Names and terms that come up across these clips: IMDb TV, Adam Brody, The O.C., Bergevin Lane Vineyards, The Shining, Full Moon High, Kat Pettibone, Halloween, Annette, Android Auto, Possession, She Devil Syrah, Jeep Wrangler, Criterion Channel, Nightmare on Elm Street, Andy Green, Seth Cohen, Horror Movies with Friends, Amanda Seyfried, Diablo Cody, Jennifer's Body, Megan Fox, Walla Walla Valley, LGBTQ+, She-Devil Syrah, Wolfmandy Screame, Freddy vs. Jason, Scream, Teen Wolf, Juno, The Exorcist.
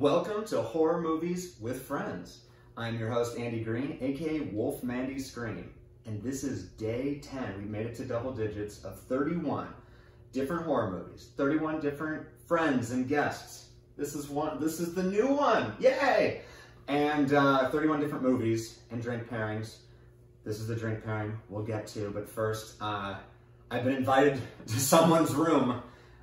Welcome to Horror Movies with Friends. I'm your host, Andy Green, aka Wolfmandy Screame, and this is day 10. We made it to double digits of 31 different horror movies, 31 different friends and guests. This is the new one, yay! And 31 different movies and drink pairings. This is the drink pairing we'll get to, but first, I've been invited to someone's room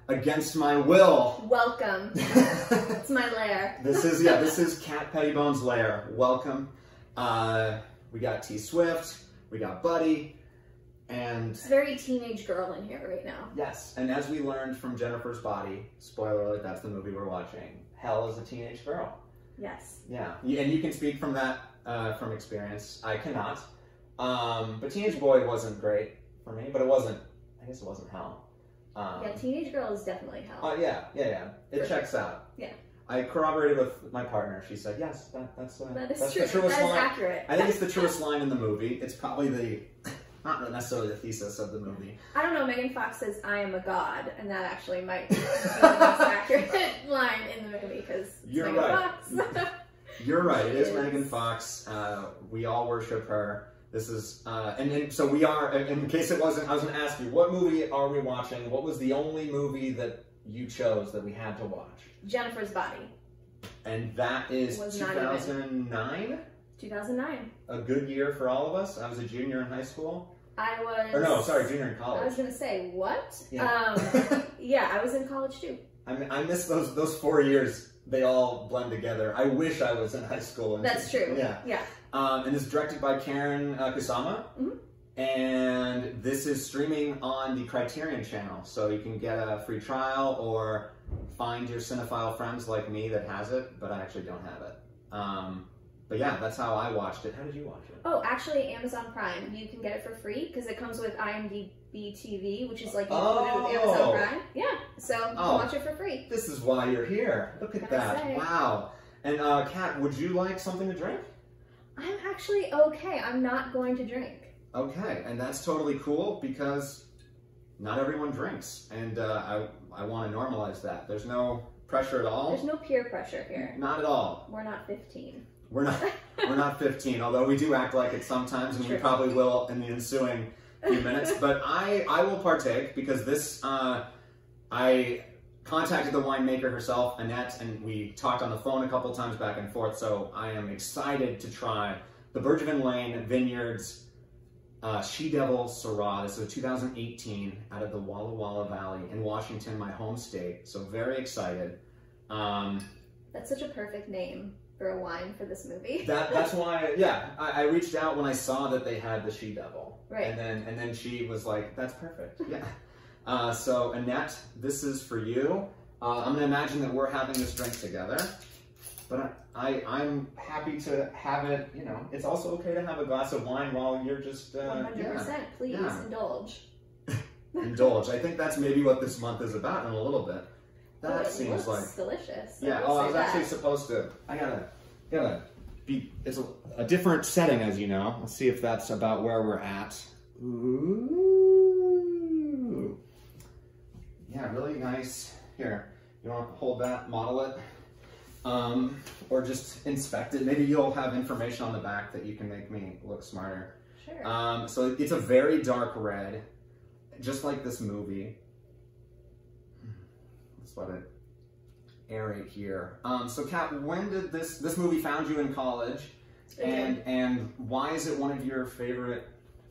against my will. Welcome. It's my lair. This is Kat Pettibone's lair. Welcome. We got T-Swift, we got Buddy, and... It's a very teenage girl in here right now. Yes, and as we learned from Jennifer's Body, spoiler alert, that's the movie we're watching, Hell is a teenage girl. Yes. Yeah, and you can speak from that, from experience. I cannot. But Teenage Boy wasn't great for me, but I guess it wasn't Hell. Yeah, Teenage Girl is definitely Hell. Oh, yeah. It checks out. Yeah. I corroborated with my partner. She said, yes, that's true. The truest line. That is accurate. I think it's the truest line in the movie. It's probably not necessarily the thesis of the movie. I don't know, Megan Fox says, I am a god, and that actually might be the most accurate line in the movie, because it's Megan Fox. You're right, it is Megan Fox. We all worship her. This is, so we are, in case it wasn't, I was going to ask you, what movie are we watching? What was the only movie that you chose that we had to watch? Jennifer's Body. And that is 2009? 2009. A good year for all of us. I was a junior in high school. Junior in college. I was going to say, what? Yeah. Yeah, I was in college too. I mean, I miss those 4 years. They all blend together. I wish I was in high school. That's true. Yeah. Yeah. And it's directed by Karyn Kusama, and this is streaming on the Criterion Channel, so you can get a free trial or find your cinephile friends like me that has it, but I actually don't have it. But yeah, that's how I watched it. How did you watch it? Oh, actually, Amazon Prime. You can get it for free because it comes with IMDb TV, which is like included with Amazon Prime. Yeah, so you can watch it for free. This is why you're here. Look at that. Wow. And Kat, would you like something to drink? I'm actually okay. I'm not going to drink. Okay, and that's totally cool because not everyone drinks, and I want to normalize that. There's no pressure at all. There's no peer pressure here. Not at all. We're not 15. We're not 15, although we do act like it sometimes, and we probably will in the ensuing few minutes. But I will partake because this, I contacted the winemaker herself, Annette, and we talked on the phone a couple times back and forth, so I am excited to try the Bergevin Lane Vineyards She Devil Syrah. This is 2018 out of the Walla Walla Valley in Washington, my home state, so very excited. That's such a perfect name for a wine for this movie. That's why, yeah, I reached out when I saw that they had the She Devil. Right. And then she was like, that's perfect, yeah. So Annette, this is for you. I'm gonna imagine that we're having this drink together, but I'm happy to have it, you know, it's also okay to have a glass of wine while you're just, 100%, yeah, please, yeah. Indulge. Indulge, I think that's maybe what this month is about in a little bit. That seems like... delicious. Yeah, I was actually supposed to, I gotta be, it's a different setting, as you know. Let's see if that's about where we're at. Ooh. Yeah, really nice. Here, you want to hold that, model it, or just inspect it. Maybe you'll have information on the back that you can make me look smarter. Sure. So it's a very dark red, just like this movie. Let it aerate here. So Kat, when did this movie found you in college, and why is it one of your favorite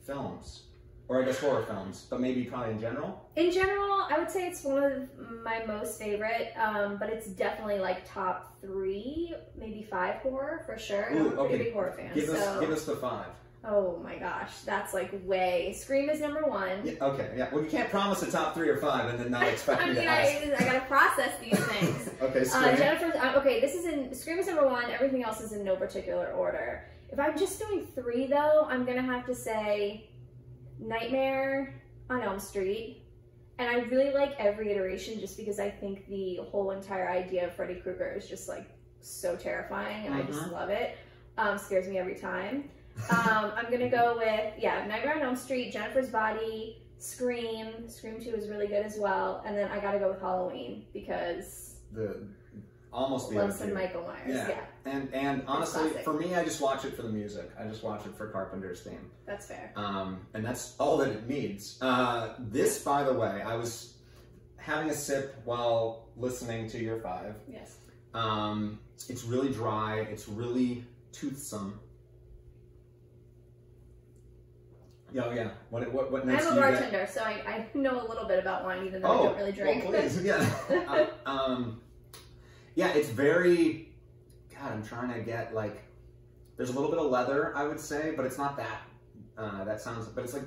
films? Or I guess horror films, but maybe probably in general? In general, I would say it's one of my most favorite, but it's definitely like top 3, maybe 5 horror for sure. Ooh, I'm a pretty big horror fan. Give us the 5. Oh my gosh, that's like way... Scream is number 1. Yeah, okay, yeah. Well, you can't promise a top 3 or 5 and then not expect me to ask. I gotta process these things. Okay, Scream. Scream is number 1. Everything else is in no particular order. If I'm just doing 3 though, I'm gonna have to say Nightmare on Elm Street. And I really like every iteration just because I think the whole entire idea of Freddy Krueger is just like so terrifying, and I just love it. Scares me every time. I'm gonna go with, yeah, Nightmare on Elm Street, Jennifer's Body, Scream 2 is really good as well, and then I gotta go with Halloween because almost be Once in Michael Myers, yeah. And honestly, for me, I just watch it for the music. I just watch it for Carpenter's theme. That's fair. And that's all that it needs. This, by the way, I was having a sip while listening to your five. Yes. It's really dry. It's really toothsome. Oh, yeah. What next? I'm a bartender, so I know a little bit about wine, even though I don't really drink. Well, please, yeah. Yeah, it's very, God, I'm trying to get, like, there's a little bit of leather, I would say, but it's not that, that sounds, but it's like,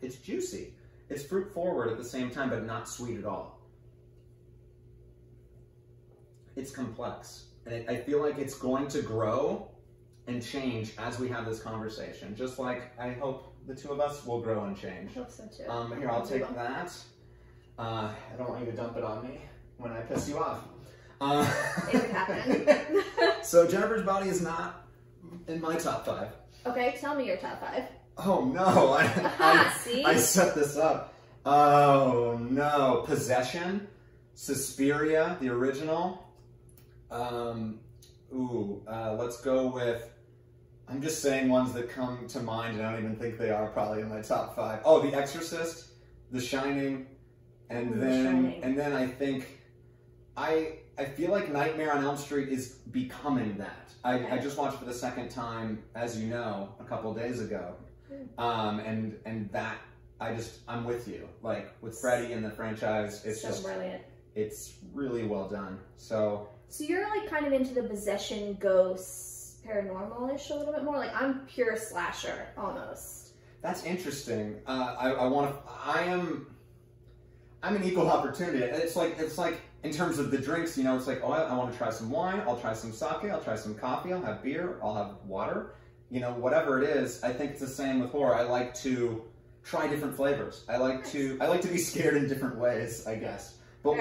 it's juicy. It's fruit forward at the same time, but not sweet at all. It's complex. And I feel like it's going to grow and change as we have this conversation, just like I hope the two of us will grow and change. I hope so too. Here, I'll take that. I don't want you to dump it on me when I piss you off. It would happen. So Jennifer's Body is not in my top five. Okay, tell me your top five. Oh no, I set this up. Oh no, Possession, Suspiria, the original. Let's go with. I'm just saying ones that come to mind, and I don't even think they are probably in my top five. Oh, The Exorcist, The Shining, and then I think I feel like Nightmare on Elm Street is becoming that. I just watched for the second time, as you know, a couple days ago. And that, I'm with you. Like, with Freddy and the franchise, it's so just... brilliant. It's really well done, so... So you're, like, kind of into the possession, ghosts, paranormal-ish a little bit more? Like, I'm pure slasher, almost. That's interesting. I'm an equal opportunity. It's like... In terms of the drinks, you know, it's like, oh, I want to try some wine, I'll try some sake, I'll try some coffee, I'll have beer, I'll have water. You know, whatever it is, I think it's the same with horror. I like to try different flavors. I like to be scared in different ways, I guess. But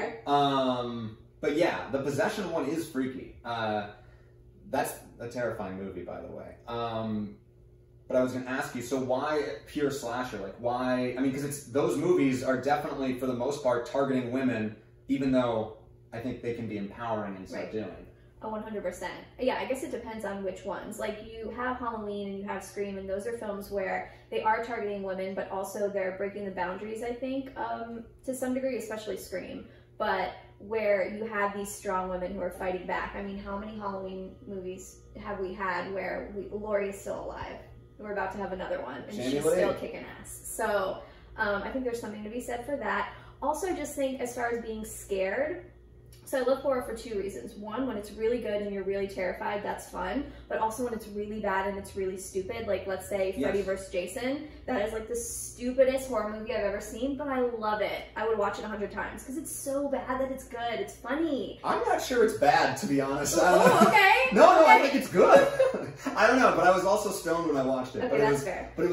but yeah, the Possession one is freaky. That's a terrifying movie, by the way. But I was going to ask you, so why pure slasher? Like, why? I mean, because it's those movies are definitely, for the most part, targeting women. Even though I think they can be empowering in so doing. Oh, 100%. Yeah, I guess it depends on which ones. Like, you have Halloween and you have Scream, and those are films where they are targeting women, but also they're breaking the boundaries, I think, to some degree, especially Scream. But where you have these strong women who are fighting back. I mean, how many Halloween movies have we had where Laurie is still alive? And we're about to have another one, and she's still kicking ass. So I think there's something to be said for that. Also, I just think as far as being scared, so I love horror for two reasons. One, when it's really good and you're really terrified, that's fun. But also when it's really bad and it's really stupid, like let's say Freddy vs. Jason, that is like the stupidest horror movie I've ever seen, but I love it. I would watch it 100 times because it's so bad that it's good. It's funny. I'm not sure it's bad, to be honest. Oh, okay. No, I think it's good. I don't know, but I was also stoned when I watched it. Okay, but that's fair. But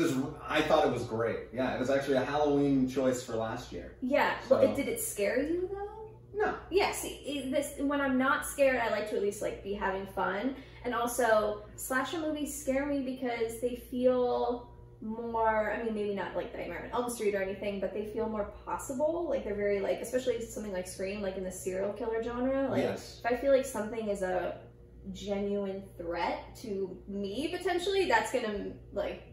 I thought it was great. Yeah, it was actually a Halloween choice for last year. Yeah, so. Well, did it scare you though? No. Yeah, see, when I'm not scared, I like to at least like be having fun. And also, slasher movies scare me because they feel more, I mean, maybe not like Nightmare on Elm Street or anything, but they feel more possible. Like they're very like, especially something like Scream, like in the serial killer genre. Like, yes. If I feel like something is a genuine threat to me potentially, that's gonna like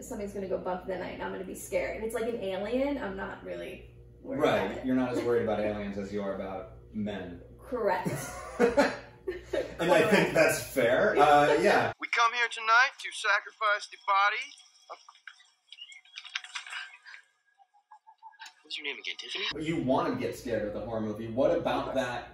something's gonna go bump that night and I'm gonna be scared. If it's like an alien, I'm not really worried about it. You're not as worried about aliens as you are about men. Correct. And I think that's fair. Yeah. We come here tonight to sacrifice the body of... What's your name again, Tiffany? You want to get scared with a horror movie. What about that?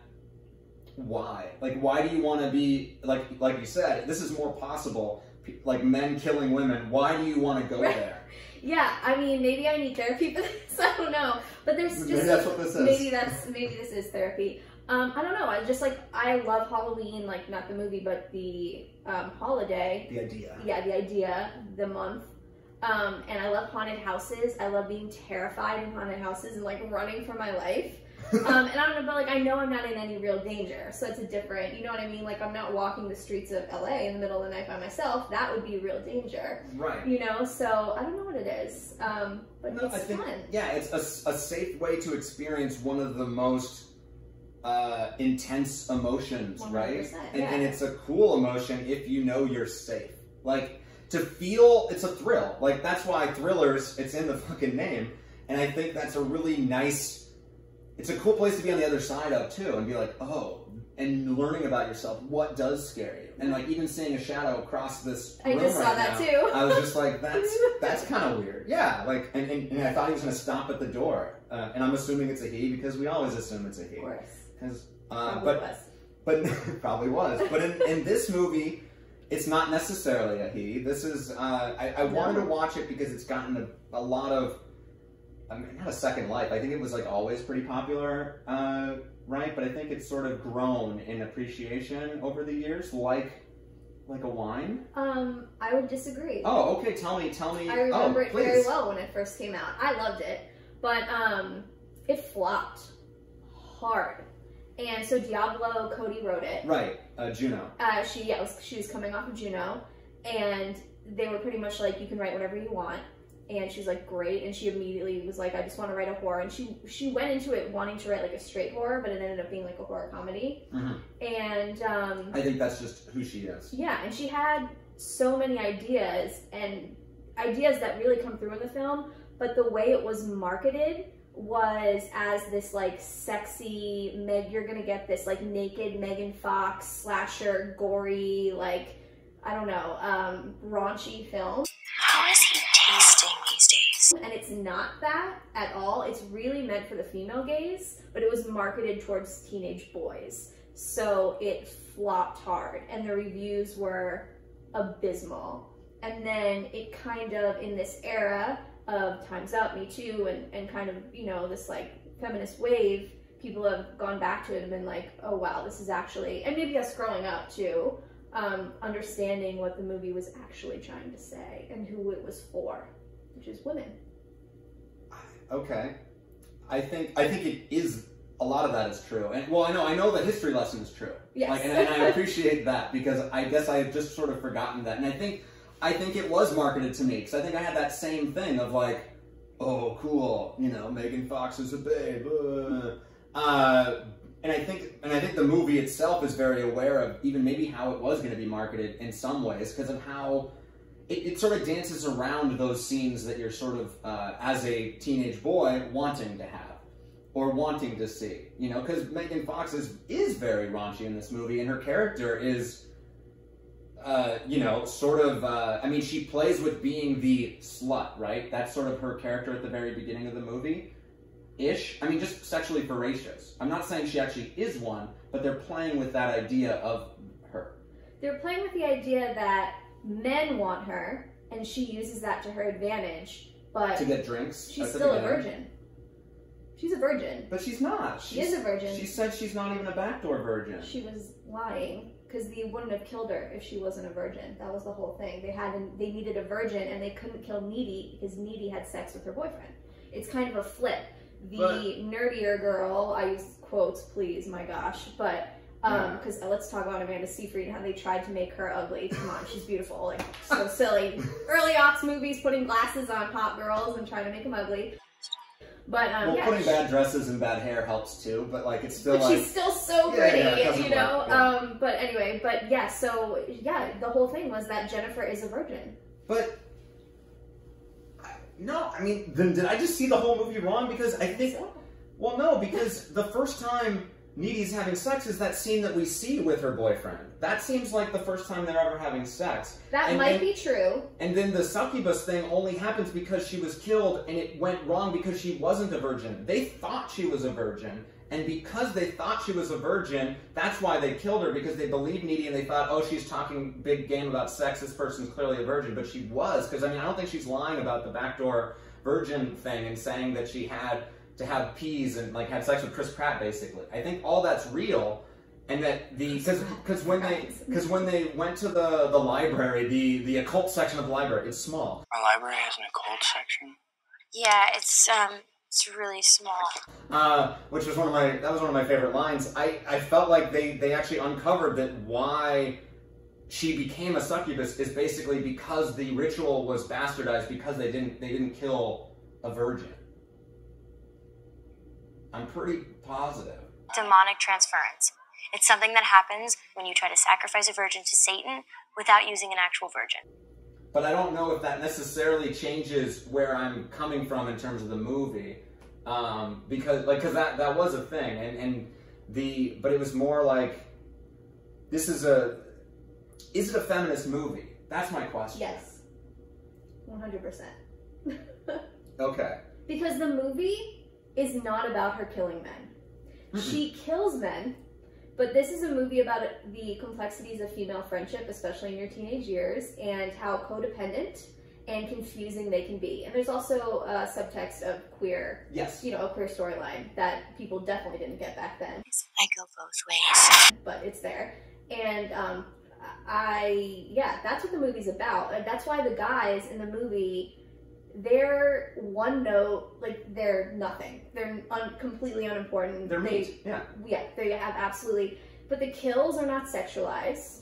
Why? Like, why do you want to be, like you said, this is more possible, like men killing women. Why do you want to go there? Yeah, I mean, maybe I need therapy for this, I don't know. But there's just, maybe that's what this is. Maybe this is therapy. I don't know, I just like, I love Halloween, like not the movie, but the holiday. The idea. Yeah, the idea, the month. And I love haunted houses. I love being terrified in haunted houses and like running for my life. And I don't know, but like I know I'm not in any real danger, so it's a different, you know what I mean? Like I'm not walking the streets of LA in the middle of the night by myself. That would be real danger, right? You know, so I don't know what it is, but no, it's fun. Yeah, it's a safe way to experience one of the most intense emotions, 100%, right? Yeah. And it's a cool emotion if you know you're safe. Like, to feel, it's a thrill. Like, that's why thrillers, it's in the fucking name. And I think that's a really nice, it's a cool place to be on the other side of, too, and be like, oh, and learning about yourself. What does scare you? And, like, even seeing a shadow across this room I just saw that, too. I was just like, that's kind of weird. Yeah, like, and I thought he was going to stop at the door. And I'm assuming it's a he, because we always assume it's a he. Of course. But probably was. But in this movie, it's not necessarily a he. This is, I wanted to watch it because it's gotten a lot of, I mean, not a second life. I think it was like always pretty popular, right? But I think it's sort of grown in appreciation over the years, like a wine. I would disagree. Oh, okay. Tell me. I remember it very well when it first came out. I loved it, but it flopped hard. And so Diablo Cody wrote it. Right, Juno. She was coming off of Juno, and they were pretty much like, you can write whatever you want. And she's like, great. And she immediately was like, I just want to write a horror. And she went into it wanting to write like a straight horror, but it ended up being like a horror comedy. Mm-hmm. And I think that's just who she is. Yeah, and she had so many ideas, and ideas that really come through in the film, but the way it was marketed was as this like sexy you're gonna get this like naked Megan Fox slasher gory, like, I don't know, raunchy film. How is he tasting these days? And it's not that at all. It's really meant for the female gaze, but it was marketed towards teenage boys, so it flopped hard and the reviews were abysmal. And then it kind of, in this era of Time's Up, Me Too, and kind of, you know, this like feminist wave, people have gone back to it and been like, oh wow, this is actually, and maybe us growing up too, understanding what the movie was actually trying to say and who it was for, which is women. Okay. I think it is, a lot of that is true. And well, I know that history lesson is true. Yes. Like, and I appreciate that, because I guess I have just sort of forgotten that. And I think it was marketed to me, because I think I had that same thing of like, oh, cool, you know, Megan Fox is a babe. And I think the movie itself is very aware of even maybe how it was going to be marketed in some ways, because of how it sort of dances around those scenes that you're sort of, as a teenage boy, wanting to have or wanting to see, you know, because Megan Fox is very raunchy in this movie, and her character is... you know, sort of, I mean, she plays with being the slut, right? That's sort of her character at the very beginning of the movie-ish. I mean, just sexually voracious. I'm not saying she actually is one, but they're playing with that idea of her. They're playing with the idea that men want her, and she uses that to her advantage, but... To get drinks? She's still a virgin. She's a virgin. But she's not. She is a virgin. She said she's not even a backdoor virgin. She was lying. Because they wouldn't have killed her if she wasn't a virgin. That was the whole thing. They needed a virgin, and they couldn't kill Needy because Needy had sex with her boyfriend. It's kind of a flip. Nerdier girl, I use quotes, please, my gosh, but because let's talk about Amanda Seyfried and how they tried to make her ugly. Come on, she's beautiful. Like, so silly. Early aughts movies, putting glasses on hot girls and trying to make them ugly. But, well, yeah, putting bad dresses and bad hair helps too, but like it's still like... she's still so pretty, you know? Work, yeah. But anyway, but yeah, so yeah, the whole thing was that Jennifer is a virgin. But, no, I mean, then did I just see the whole movie wrong? Because I think, so. Well, no, because the first time Needy's having sex is that scene that we see with her boyfriend. That seems like the first time they're ever having sex. That might be true. And then the succubus thing only happens because she was killed, and it went wrong because she wasn't a virgin. They thought she was a virgin, and because they thought she was a virgin, that's why they killed her, because they believed Needy and they thought, oh, she's talking big game about sex, this person's clearly a virgin, but she was, because I mean, I don't think she's lying about the backdoor virgin thing and saying that she had... to have peas and like have sex with Chris Pratt, basically. I think all that's real, and that because when they went to the library, the occult section of the library, it's small. Our library has an occult section. Yeah, it's really small. Which was one of my favorite lines. I felt like they actually uncovered that why she became a succubus is basically because the ritual was bastardized because they didn't kill a virgin. I'm pretty positive. demonic transference. It's something that happens when you try to sacrifice a virgin to Satan without using an actual virgin. But I don't know if that necessarily changes where I'm coming from in terms of the movie, because like that was a thing, but it was more like, this is is it a feminist movie? That's my question. Yes, 100%. Okay. Because the movie is not about her killing men. She kills men, but this is a movie about the complexities of female friendship, especially in your teenage years, and how codependent and confusing they can be. And there's also a subtext of queer, yes, you know, a queer storyline that people definitely didn't get back then. I go both ways, but it's there. And yeah, that's what the movie's about. And that's why the guys in the movie, they're one note, like they're nothing. They're completely unimportant. They're meat, yeah. Yeah, they have absolutely, but the kills are not sexualized.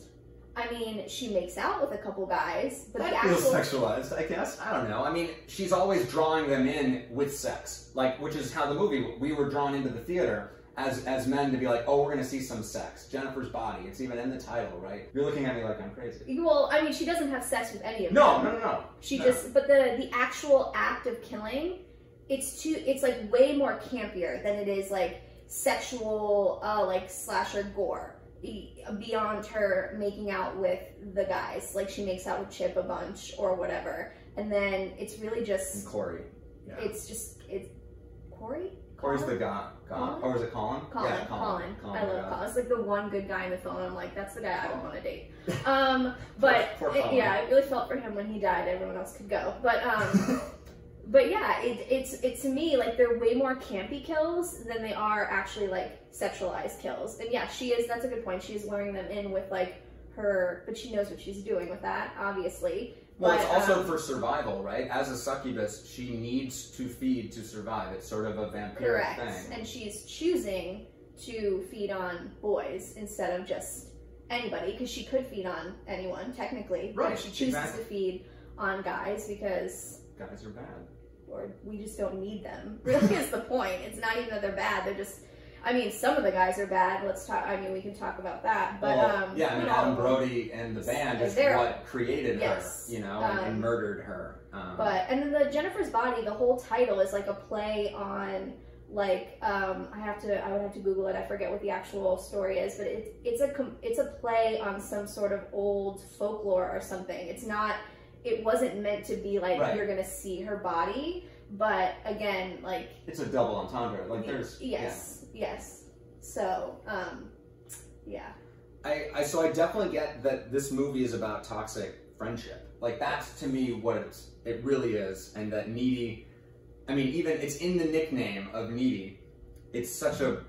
I mean, she makes out with a couple guys, but that feels sexualized, I guess. I don't know. I mean, she's always drawing them in with sex, like, which is how the movie, we were drawn into the theater as men to be like, oh, we're gonna see some sex. Jennifer's Body, it's even in the title, right? You're looking at me like I'm crazy. Well, I mean, she doesn't have sex with any of them. No. She just, but the actual act of killing, it's like way more campier than it is like sexual, like slasher gore. Beyond her making out with the guys, like she makes out with Chip a bunch or whatever, and then it's really just and Corey. Yeah. It's Corey. Corey's the guy. Colin? Or is it Colin? Colin. Yeah, Colin. I love Colin. It's like the one good guy in the film. And I'm like, that's the guy I don't want to date. But yeah, I really felt for him when he died. Everyone else could go, but but yeah, it's to me, like, they're way more campy kills than they are actually like sexualized kills. And yeah, she is, that's a good point. She is luring them in with like her, but she knows what she's doing with that, obviously. Well, but, it's also for survival, right? As a succubus, she needs to feed to survive. It's sort of a vampire thing. Correct, and she's choosing to feed on boys instead of just anybody, because she could feed on anyone, technically. Right, she chooses to feed on guys because guys are bad. Or we just don't need them, really, is the point. It's not even that they're bad, they're just, I mean, some of the guys are bad, let's talk, I mean, we can talk about that, but well, yeah, I mean, Adam Brody and the band is what created her, you know, and murdered her. But, and then the Jennifer's Body, the whole title is like a play on, like, I would have to Google it, I forget what the actual story is, but it's a play on some sort of old folklore or something. It's not, it wasn't meant to be like, right, you're gonna see her body, but again, like, it's a double entendre. Like, there's yes. So yeah. So I definitely get that this movie is about toxic friendship. Like, that's to me what it really is, and that needy. I mean, even it's in the nickname of needy. It's such a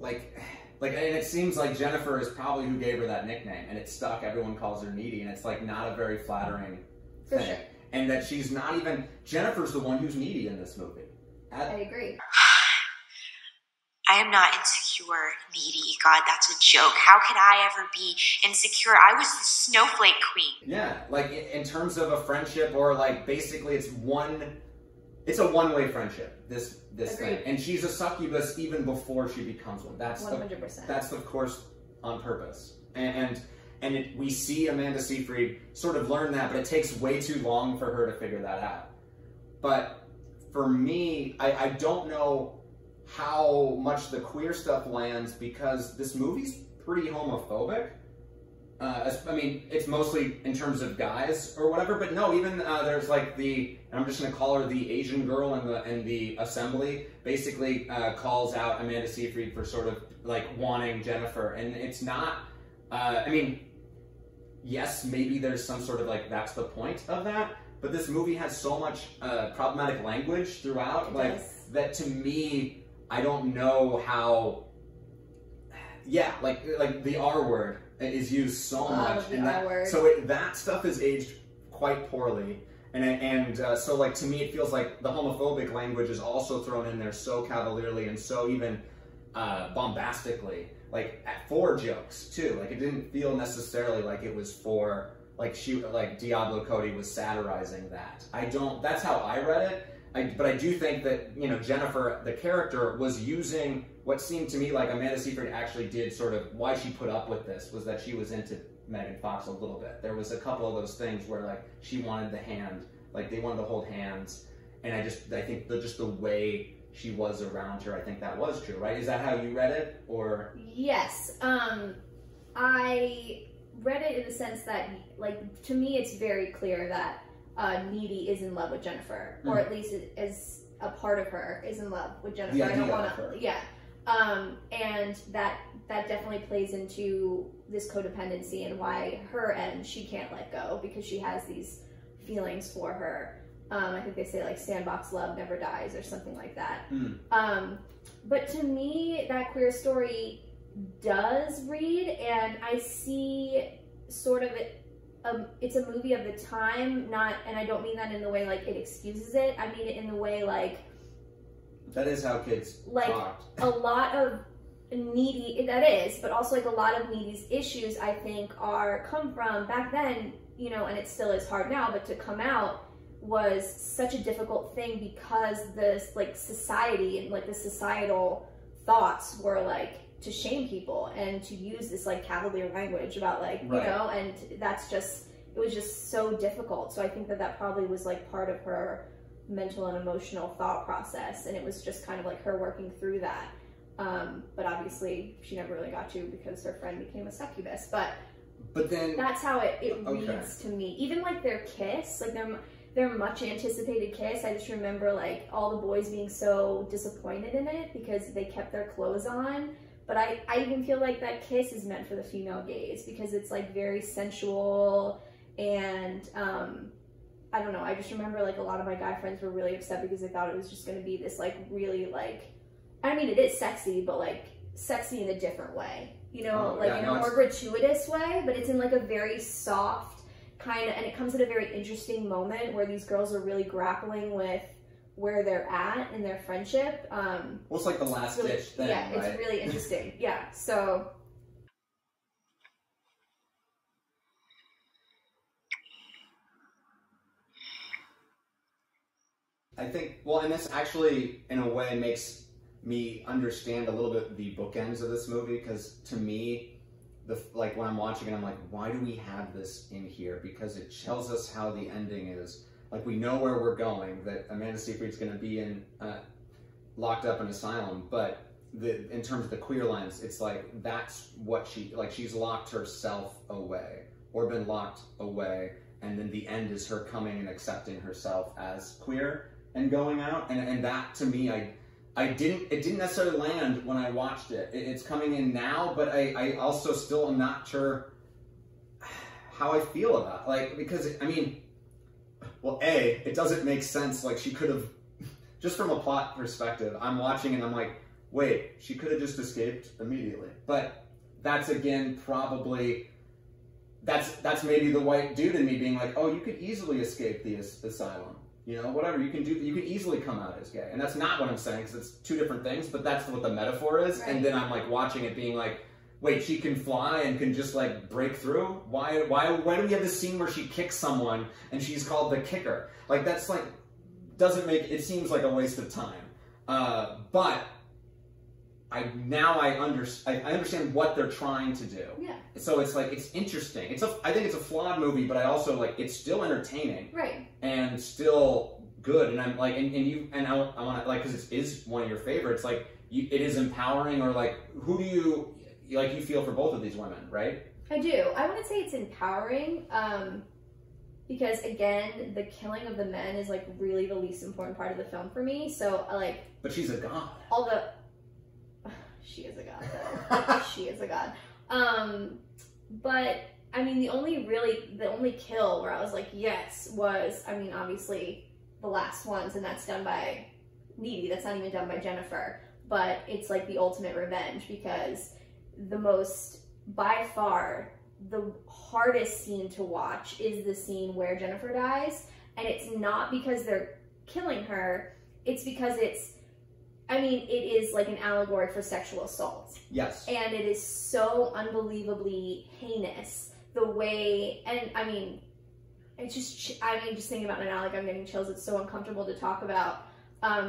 like, and it seems like Jennifer is probably who gave her that nickname, and it stuck. Everyone calls her needy, and it's like not a very flattering thing. Sure. And that she's not even, Jennifer's the one who's needy in this movie. I agree. I am not insecure, needy. God, that's a joke. How could I ever be insecure? I was the snowflake queen. Yeah, like in terms of a friendship, or like basically it's a one-way friendship, this thing. And she's a succubus even before she becomes one. That's 100%. That's of course on purpose. And we see Amanda Seyfried sort of learn that, but it takes way too long for her to figure that out. But for me, I don't know how much the queer stuff lands, because this movie's pretty homophobic. I mean, it's mostly in terms of guys or whatever, but no, even there's like the, and I'm just gonna call her the Asian girl in the assembly, basically calls out Amanda Seyfried for sort of like wanting Jennifer, and it's not, I mean, yes, maybe there's some sort of like, that's the point of that, but this movie has so much problematic language throughout, like, yes, that to me, I don't know how, yeah, like the R word is used so much, and that, so that stuff is aged quite poorly, and so like to me it feels like the homophobic language is also thrown in there so cavalierly and so even bombastically. Like for jokes too, like it didn't feel necessarily like it was for like Diablo Cody was satirizing that. That's how I read it. But I do think that, you know, Jennifer, the character, was using what seemed to me like Amanda Seyfried actually did sort of why she put up with this was that she was into Megan Fox a little bit. There was a couple of those things where like she wanted the hand, like they wanted to hold hands. And I think just the way she was around her, I think that was true, right? Is that how you read it, or? Yes, I read it in the sense that, like, to me it's very clear that Needy is in love with Jennifer, or at least as a part of her is in love with Jennifer. Yeah, I don't want to, yeah. And that definitely plays into this codependency and why her end she can't let go because she has these feelings for her. I think they say like sandbox love never dies or something like that. But to me, that queer story does read, and I see sort of it's a movie of the time, not, and I don't mean that in the way like it excuses it. I mean it in the way like that is how kids like talked. A lot of Needy, that is, but also like a lot of Needy's issues I think come from back then, you know, and it still is hard now, but to come out was such a difficult thing because this like society and like the societal thoughts were like to shame people and to use this like cavalier language about like, right, you know, and that's just, it was just so difficult. So I think that probably was like part of her mental and emotional thought process, and it was just kind of like her working through that. But obviously she never really got to because her friend became a succubus, but then that's how it reads, okay, to me. Even like their kiss, like their much anticipated kiss, I just remember like all the boys being so disappointed in it because they kept their clothes on. But I even feel like that kiss is meant for the female gaze because it's like very sensual, and I don't know, I just remember like a lot of my guy friends were really upset because they thought it was just going to be this like really like, I mean it is sexy, but like sexy in a different way, you know, like in a more gratuitous way, but it's in like a very soft kind of, and it comes at a very interesting moment where these girls are really grappling with where they're at in their friendship. Well, it's like the last ditch thing, yeah, right? It's really interesting. Yeah, so. I think, well, and this actually, in a way, makes me understand a little bit the bookends of this movie, because to me, like when I'm watching it, I'm like, why do we have this in here? Because it tells us how the ending is. Like, we know where we're going, that Amanda Seyfried's going to be in, locked up in asylum, but in terms of the queer lens, it's like, that's what she's locked herself away, or been locked away, and then the end is her coming and accepting herself as queer and going out, and that, to me, it didn't necessarily land when I watched it. It's coming in now, but I also still am not sure how I feel about it. Like, because, I mean, well, A, it doesn't make sense. Like, she could have, just from a plot perspective, I'm watching and I'm like, wait, she could have just escaped immediately. But that's, again, probably, that's maybe the white dude in me being like, oh, you could easily escape the asylum. You know, whatever, you can easily come out as gay. And that's not what I'm saying, because it's two different things, but that's what the metaphor is. Right. And then I'm like watching it being like, wait, she can fly and can just like break through? Why do we have this scene where she kicks someone and she's called the kicker? Like, that's like, doesn't make, it seems like a waste of time. But I understand what they're trying to do. Yeah. So it's like, it's interesting. I think it's a flawed movie, but I also like, it's still entertaining. Right. And still good. And I'm like, and I want to, like, cause it is one of your favorites. Like, it is empowering, or like, you feel for both of these women, right? I do. I wouldn't say it's empowering, because again, the killing of the men is like really the least important part of the film for me. So but she's a god. Although she is a god, though. She is a god. But I mean, the only kill where I was like, yes, was, I mean, obviously the last ones, and that's done by Needy. That's not even done by Jennifer, but it's like the ultimate revenge, because the most, by far, the hardest scene to watch is the scene where Jennifer dies, and it's not because they're killing her, it's because it's, I mean, it is like an allegory for sexual assault. Yes. And it is so unbelievably heinous the way, and I mean, it's just, I mean, just thinking about it now, like, I'm getting chills. It's so uncomfortable to talk about,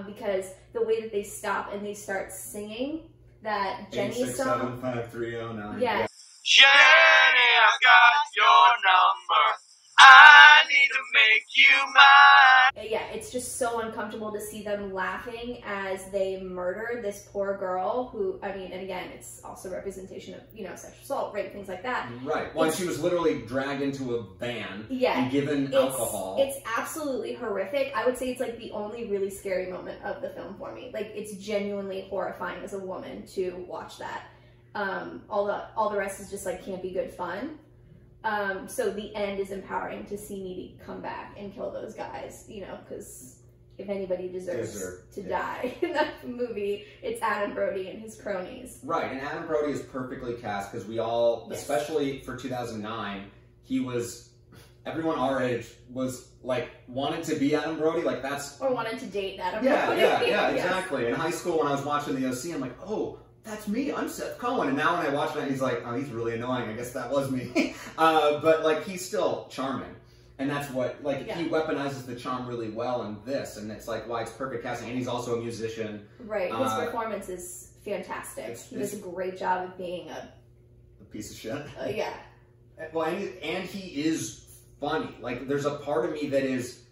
because the way that they stop and they start singing that Jenny song. 8675309. Yes. Jenny, I've got your number. I need to make you mine. Yeah, it's just so uncomfortable to see them laughing as they murder this poor girl who, I mean, and again, it's also representation of, you know, sexual assault, rape, things like that. Right. Well, she was literally dragged into a van and given alcohol. It's absolutely horrific. I would say it's like the only really scary moment of the film for me. Like, it's genuinely horrifying as a woman to watch that. All the rest is just like can't be good fun. So the end is empowering to see Needy come back and kill those guys, you know, because if anybody deserves to die in that movie, it's Adam Brody and his cronies. Right, and Adam Brody is perfectly cast because we all, especially for 2009, he was, everyone our age was like, wanted to be Adam Brody, like that's... Or wanted to date Adam Brody. Yeah, exactly. In high school when I was watching The O.C., I'm like, oh... That's me, I'm Seth Cohen. And now when I watch that, he's like, oh, he's really annoying. I guess that was me. But, like, he's still charming. And that's what, like, he weaponizes the charm really well in this. And it's, like, why it's perfect casting. And he's also a musician. Right. His performance is fantastic. He does a great job of being a piece of shit. Yeah. Well, and he is funny. Like, there's a part of me that is,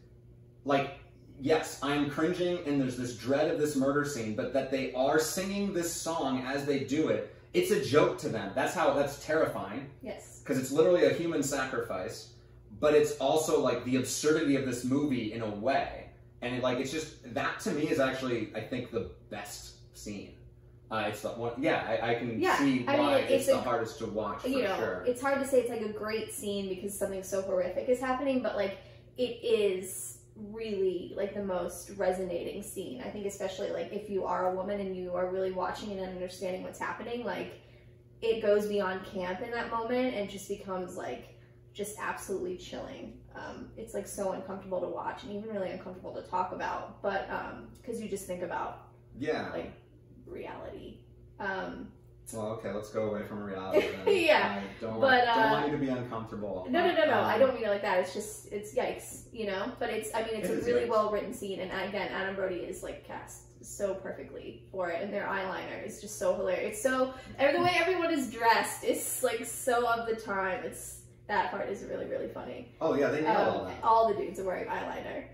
like... Yes, I'm cringing, and there's this dread of this murder scene, but that they are singing this song as they do it, it's a joke to them. That's terrifying. Yes. Because it's literally a human sacrifice, but it's also, like, the absurdity of this movie in a way. And, it, like, it's just, that to me is actually, I think, the best scene. It's the one, I can see why it's the hardest to watch, for sure. It's hard to say it's, like, a great scene because something so horrific is happening, but, like, it is... really like the most resonating scene. I think especially like if you are a woman and you are really watching it and understanding what's happening, like it goes beyond camp in that moment and just becomes like just absolutely chilling. It's like so uncomfortable to watch and even really uncomfortable to talk about, but because you just think about like reality. Well, okay, let's go away from reality then. I don't want you to be uncomfortable. No, I don't mean it like that. It's just, it's yikes, you know? But it's, I mean, it's a really well-written scene, and again, Adam Brody is, like, cast so perfectly for it, and their eyeliner is just so hilarious. It's so, the way everyone is dressed is, like, so of the time. It's, that part is really, really funny. Oh, yeah, they know all that. All the dudes are wearing eyeliner,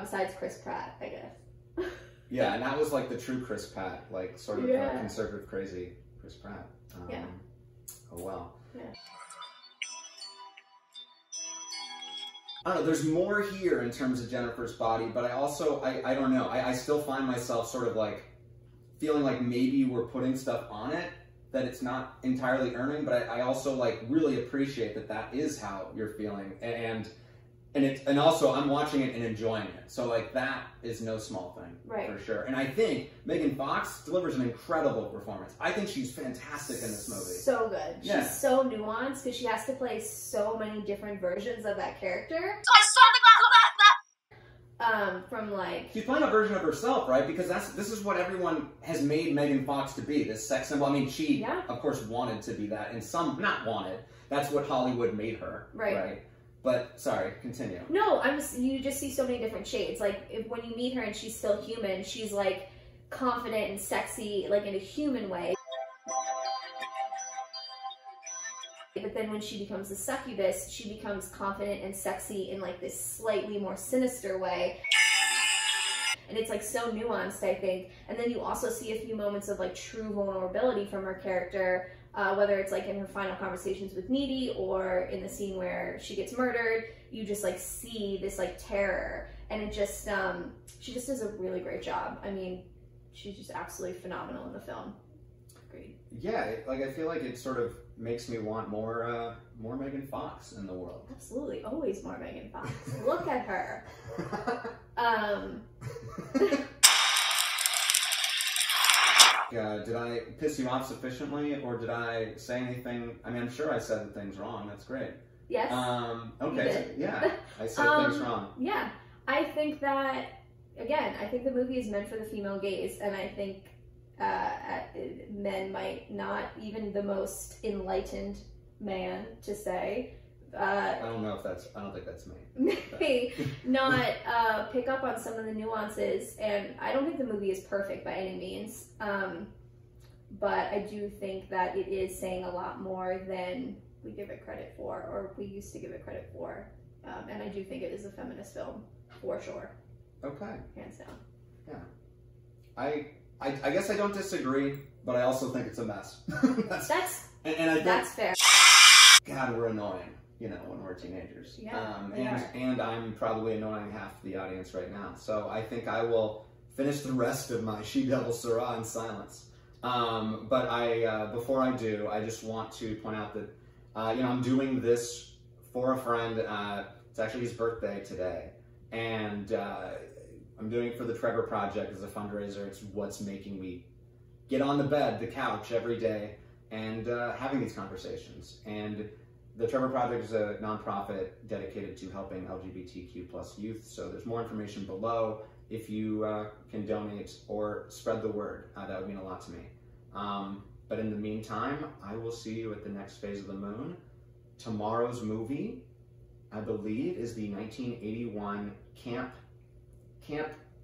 besides Chris Pratt, I guess. Yeah, and that was, like, the true Chris Pratt, like, sort of kind of conservative crazy. Chris Pratt. Oh, wow. Yeah. I don't know, there's more here in terms of Jennifer's Body, but I also, I don't know, I still find myself sort of like, feeling like maybe we're putting stuff on it that it's not entirely earning, but I also like really appreciate that that is how you're feeling. And also, I'm watching it and enjoying it. So, like, that is no small thing, for sure. And I think Megan Fox delivers an incredible performance. I think she's fantastic in this movie. So good. Yeah. She's so nuanced because she has to play so many different versions of that character. From, like... She's playing a version of herself, right? Because this is what everyone has made Megan Fox to be, this sex symbol. I mean, she, of course, wanted to be that. And some, not wanted. That's what Hollywood made her, right? But, sorry, continue. No, you just see so many different shades. Like, when you meet her and she's still human, she's, like, confident and sexy, like, in a human way. But then when she becomes a succubus, she becomes confident and sexy in, like, this slightly more sinister way. And it's, like, so nuanced, I think. And then you also see a few moments of, like, true vulnerability from her character, whether it's like in her final conversations with Needy or in the scene where she gets murdered, you just like see this like terror, and it just, she just does a really great job. I mean, she's just absolutely phenomenal in the film. Great. Yeah, like I feel like it sort of makes me want more Megan Fox in the world. Absolutely, always more Megan Fox. Look at her. Did I piss you off sufficiently, or did I say anything? I mean, I'm sure I said things wrong. That's great. Yes. Okay. Yeah, I said things wrong. Yeah. I think that, again, I think the movie is meant for the female gaze, and I think men might not, even the most enlightened man to say, I don't know if that's, I don't think that's me. Maybe not pick up on some of the nuances, and I don't think the movie is perfect by any means, but I do think that it is saying a lot more than we give it credit for, or we used to give it credit for, and I do think it is a feminist film, for sure. Okay. Hands down. Yeah. I guess I don't disagree, but I also think it's a mess. That's fair. God, we're annoying, you know, when we're teenagers. Yeah, and I'm probably annoying half the audience right now. So I think I will finish the rest of my She Devil Syrah in silence. But I, before I do, I just want to point out that, you know, I'm doing this for a friend. It's actually his birthday today. And I'm doing it for the Trevor Project as a fundraiser. It's what's making me get on the bed, the couch every day, and having these conversations. And the Trevor Project is a nonprofit dedicated to helping LGBTQ+ youth. So there's more information below. If you can donate or spread the word, that would mean a lot to me. But in the meantime, I will see you at the next phase of the moon. Tomorrow's movie, I believe, is the 1981 camp.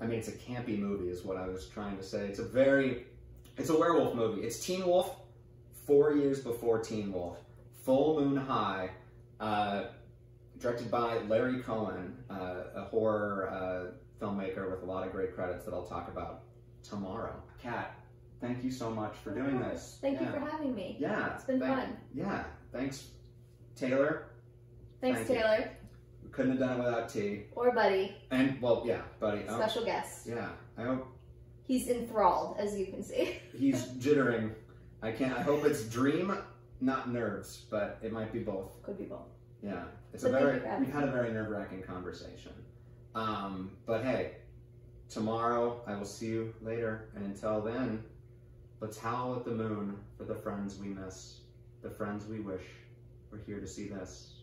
I mean, it's a campy movie is what I was trying to say. It's a it's a werewolf movie. It's Teen Wolf. 4 years before Teen Wolf, Full Moon High, directed by Larry Cohen, a horror filmmaker with a lot of great credits that I'll talk about tomorrow. Kat, thank you so much for doing this. Thank you for having me. Yeah. It's been fun. Yeah. Thanks, Taylor. Thanks, Taylor. We couldn't have done it without T. Or Buddy. And, well, yeah, Buddy. Special guest. Yeah. I hope. He's enthralled, as you can see. He's jittering. I hope it's dream, not nerves, but it might be both. Could be both. Yeah. It's a very, we had a very nerve-wracking conversation. But hey, tomorrow I will see you later. And until then, let's howl at the moon for the friends we miss, the friends we wish were here to see this.